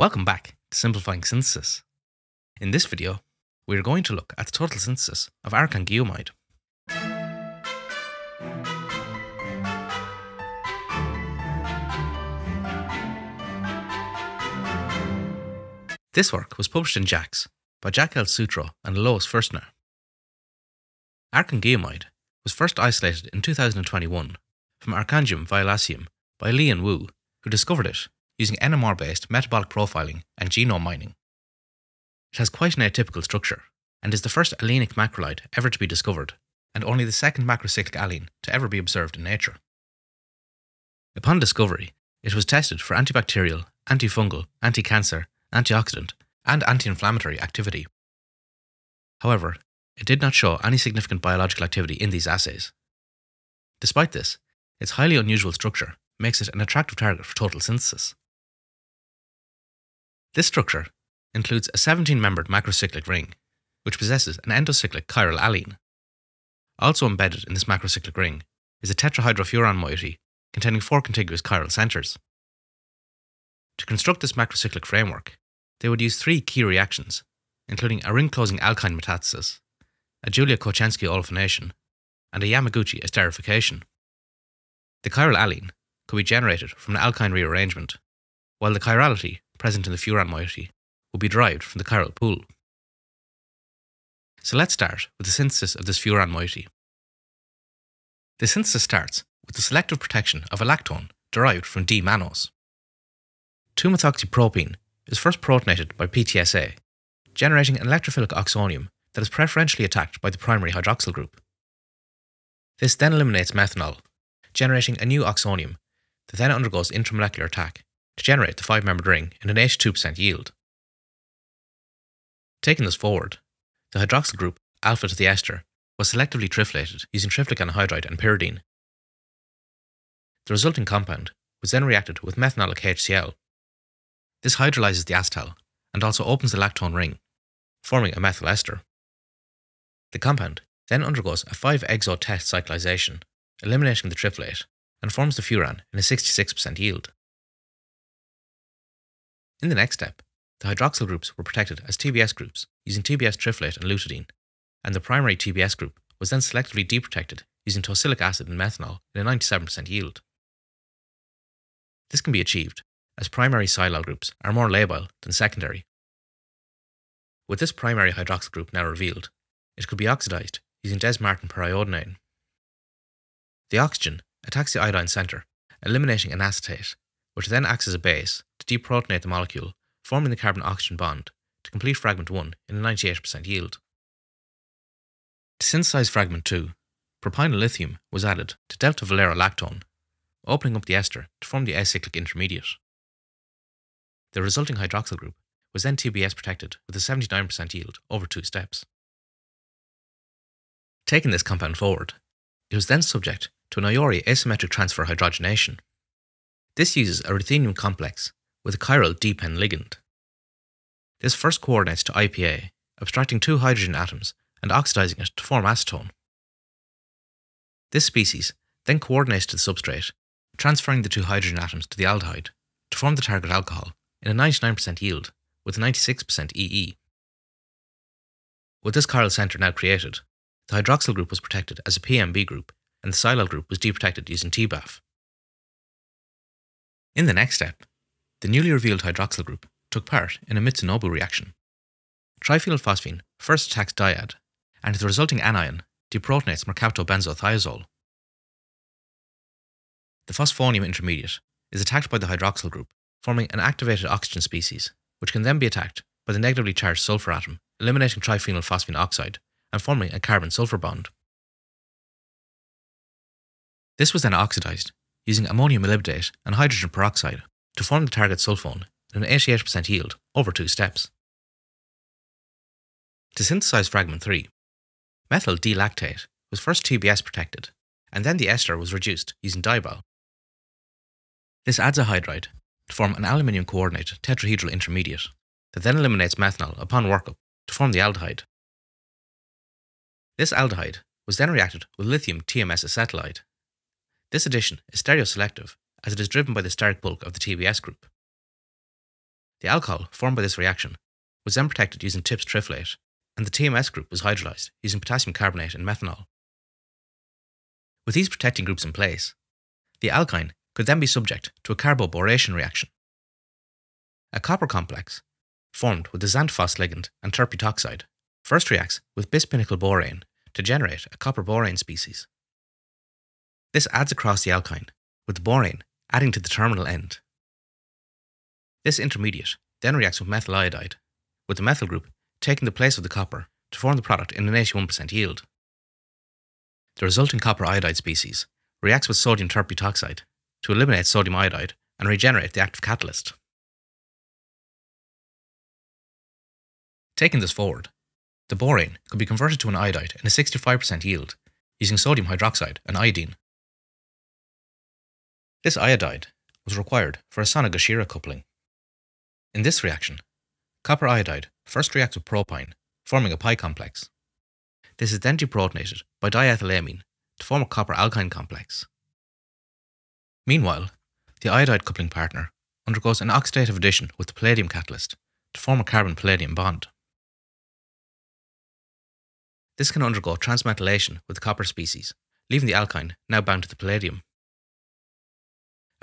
Welcome back to Simplifying Synthesis. In this video, we are going to look at the total synthesis of archangiumide. This work was published in JACS by Jack L. Sutro and Alois Fürstner. Archangiumide was first isolated in 2021 from Archangium violaceum by Li and Wu, who discovered it using NMR-based metabolic profiling and genome mining. It has quite an atypical structure and is the first alenic macrolide ever to be discovered and only the second macrocyclic alene to ever be observed in nature. Upon discovery, it was tested for antibacterial, antifungal, anti-cancer, antioxidant and anti-inflammatory activity. However, it did not show any significant biological activity in these assays. Despite this, its highly unusual structure makes it an attractive target for total synthesis. This structure includes a 17-membered macrocyclic ring, which possesses an endocyclic chiral allene. Also embedded in this macrocyclic ring is a tetrahydrofuran moiety containing four contiguous chiral centers. To construct this macrocyclic framework, they would use three key reactions, including a ring-closing alkyne metathesis, a Julia-Kocienski olefination, and a Yamaguchi esterification. The chiral allene could be generated from an alkyne rearrangement, while the chirality present in the furan moiety would be derived from the chiral pool. So let's start with the synthesis of this furan moiety. The synthesis starts with the selective protection of a lactone derived from D-mannose. 2-methoxypropene is first protonated by PTSA, generating an electrophilic oxonium that is preferentially attacked by the primary hydroxyl group. This then eliminates methanol, generating a new oxonium that then undergoes intramolecular attack to generate the 5-membered ring in an 82% yield. Taking this forward, the hydroxyl group alpha to the ester was selectively triphylated using triphylic anhydride and pyridine. The resulting compound was then reacted with methanolic HCl. This hydrolyzes the acetal and also opens the lactone ring, forming a methyl ester. The compound then undergoes a 5-exo test cyclization, eliminating the triphlate, and forms the furan in a 66% yield. In the next step, the hydroxyl groups were protected as TBS groups using TBS triphlate and luteidine, and the primary TBS group was then selectively deprotected using tosylic acid and methanol in a 97% yield. This can be achieved as primary silyl groups are more labile than secondary. With this primary hydroxyl group now revealed, it could be oxidized using Dess-Martin periodinane. The oxygen attacks the iodine centre, eliminating an acetate, which then acts as a base to deprotonate the molecule, forming the carbon-oxygen bond to complete fragment 1 in a 98% yield. To synthesise fragment 2, propinolithium was added to delta-valerolactone, opening up the ester to form the acyclic intermediate. The resulting hydroxyl group was then TBS protected with a 79% yield over 2 steps. Taking this compound forward, it was then subject to a Noyori asymmetric transfer hydrogenation. This uses a ruthenium complex with a chiral D-Pen ligand. This first coordinates to IPA, abstracting 2 hydrogen atoms and oxidizing it to form acetone. This species then coordinates to the substrate, transferring the 2 hydrogen atoms to the aldehyde to form the target alcohol in a 99% yield with a 96% EE. With this chiral centre now created, the hydroxyl group was protected as a PMB group, and the silyl group was deprotected using TBAF. In the next step, the newly revealed hydroxyl group took part in a Mitsunobu reaction. Triphenylphosphine first attacks diad, and the resulting anion deprotonates mercaptobenzothiazole. The phosphonium intermediate is attacked by the hydroxyl group, forming an activated oxygen species, which can then be attacked by the negatively charged sulfur atom, eliminating triphenylphosphine oxide and forming a carbon-sulfur bond. This was then oxidized using ammonium molybdate and hydrogen peroxide to form the target sulfone in an 88% yield over 2 steps. To synthesize fragment 3, methyl D-lactate was first TBS protected, and then the ester was reduced using DIBAL. This adds a hydride to form an aluminium coordinate tetrahedral intermediate that then eliminates methanol upon workup to form the aldehyde. This aldehyde was then reacted with lithium TMS acetylide. This addition is stereoselective as it is driven by the steric bulk of the TBS group. The alcohol formed by this reaction was then protected using TIPS triflate, and the TMS group was hydrolyzed using potassium carbonate and methanol. With these protecting groups in place, the alkyne could then be subject to a carboboration reaction. A copper complex, formed with the xantphos ligand and terpetoxide, first reacts with bispinacylborane to generate a copper-borane species. This adds across the alkyne, with the borane adding to the terminal end. This intermediate then reacts with methyl iodide, with the methyl group taking the place of the copper to form the product in an 81% yield. The resulting copper iodide species reacts with sodium terpetoxide to eliminate sodium iodide and regenerate the active catalyst. Taking this forward, the borane could be converted to an iodide in a 65% yield using sodium hydroxide and iodine. This iodide was required for a Sonogashira coupling. In this reaction, copper iodide first reacts with propine, forming a pi complex. This is then deprotonated by diethylamine to form a copper alkyne complex. Meanwhile, the iodide coupling partner undergoes an oxidative addition with the palladium catalyst to form a carbon-palladium bond. This can undergo transmetallation with the copper species, leaving the alkyne now bound to the palladium.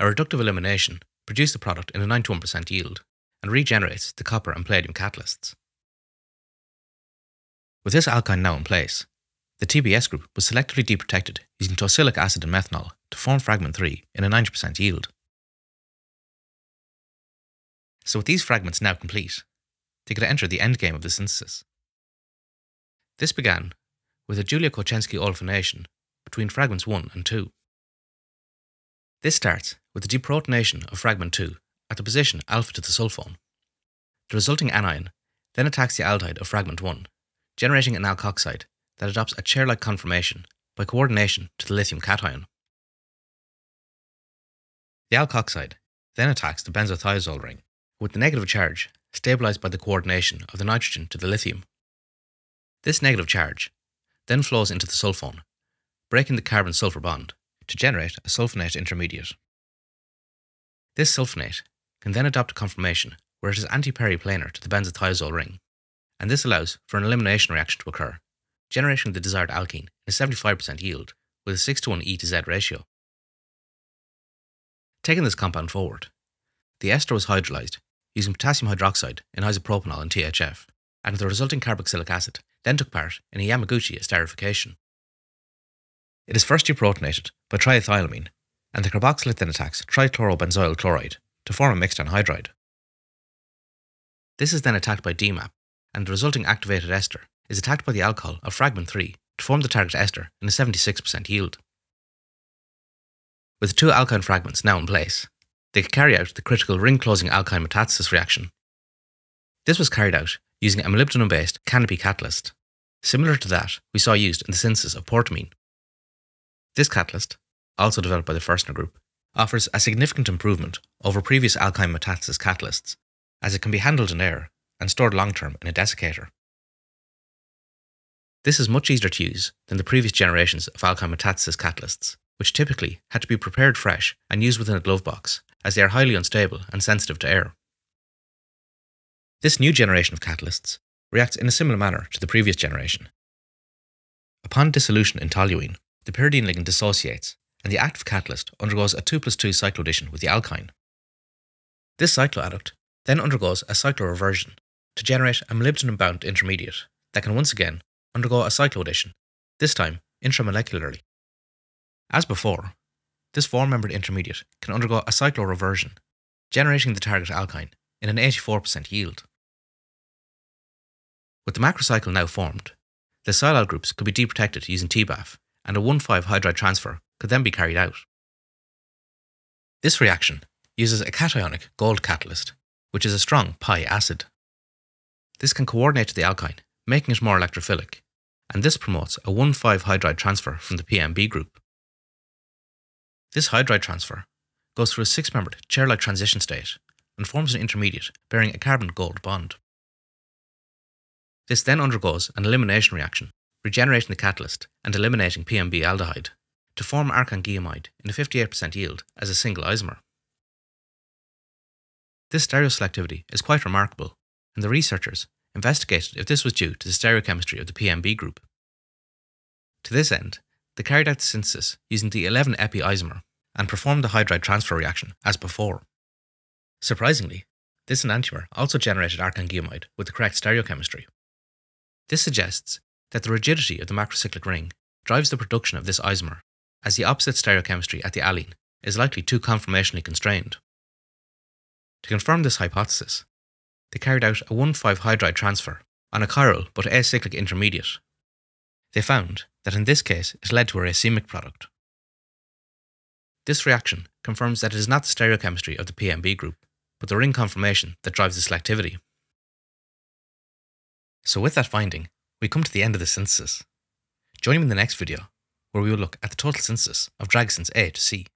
A reductive elimination produced the product in a 91% yield and regenerates the copper and palladium catalysts. With this alkyne now in place, the TBS group was selectively deprotected using tosylic acid and methanol to form fragment 3 in a 90% yield. So with these fragments now complete, they could enter the endgame of the synthesis. This began with a Julia-Kocienski olfaination between fragments 1 and 2. This starts with the deprotonation of fragment 2 at the position alpha to the sulfone. The resulting anion then attacks the aldehyde of fragment 1, generating an alkoxide that adopts a chair-like conformation by coordination to the lithium cation. The alkoxide then attacks the benzothiazole ring, with the negative charge stabilized by the coordination of the nitrogen to the lithium. This negative charge then flows into the sulfone, breaking the carbon-sulfur bond to generate a sulfonate intermediate. This sulfonate can then adopt a conformation where it is anti-periplanar to the benzothiazole ring, and this allows for an elimination reaction to occur, generating the desired alkene in a 75% yield with a 6:1 E to Z ratio. Taking this compound forward, the ester was hydrolyzed using potassium hydroxide in isopropanol and THF, and the resulting carboxylic acid then took part in a Yamaguchi esterification. It is first deprotonated by triethylamine, and the carboxylate then attacks trichlorobenzoyl chloride to form a mixed anhydride. This is then attacked by DMAP, and the resulting activated ester is attacked by the alcohol of fragment 3 to form the target ester in a 76% yield. With two alkyne fragments now in place, they could carry out the critical ring-closing alkyne metathesis reaction. This was carried out using a molybdenum-based canopy catalyst, similar to that we saw used in the synthesis of portamine. This catalyst, also developed by the Fürstner group, offers a significant improvement over previous alkyne metathesis catalysts, as it can be handled in air and stored long-term in a desiccator. This is much easier to use than the previous generations of alkyne metathesis catalysts, which typically had to be prepared fresh and used within a glove box, as they are highly unstable and sensitive to air. This new generation of catalysts reacts in a similar manner to the previous generation. Upon dissolution in toluene, the pyridine ligand dissociates, and the active catalyst undergoes a 2+2 cycloaddition with the alkyne. This cycloadduct then undergoes a cycloreversion to generate a molybdenum-bound intermediate that can once again undergo a cycloaddition, this time intramolecularly. As before, this four-membered intermediate can undergo a cycloreversion, generating the target alkyne in an 84% yield. With the macrocycle now formed, the silyl groups could be deprotected using TBAF, and a 1,5 hydride transfer could then be carried out. This reaction uses a cationic gold catalyst, which is a strong pi acid. This can coordinate to the alkyne, making it more electrophilic, and this promotes a 1,5 hydride transfer from the PMB group. This hydride transfer goes through a 6-membered chair-like transition state and forms an intermediate bearing a carbon-gold bond. This then undergoes an elimination reaction, regenerating the catalyst and eliminating PMB aldehyde to form archangiumide in a 58% yield as a single isomer. This stereoselectivity is quite remarkable, and the researchers investigated if this was due to the stereochemistry of the PMB group. To this end, they carried out the synthesis using the 11-epi isomer and performed the hydride transfer reaction as before. Surprisingly, this enantiomer also generated archangiumide with the correct stereochemistry. This suggests that the rigidity of the macrocyclic ring drives the production of this isomer, as the opposite stereochemistry at the allene is likely too conformationally constrained. To confirm this hypothesis, they carried out a 1,5-hydride transfer on a chiral but acyclic intermediate. They found that in this case it led to a racemic product. This reaction confirms that it is not the stereochemistry of the PMB group, but the ring conformation that drives the selectivity. So with that finding, we come to the end of the synthesis. Join me in the next video, where we will look at the total synthesis of Dragsones A to C.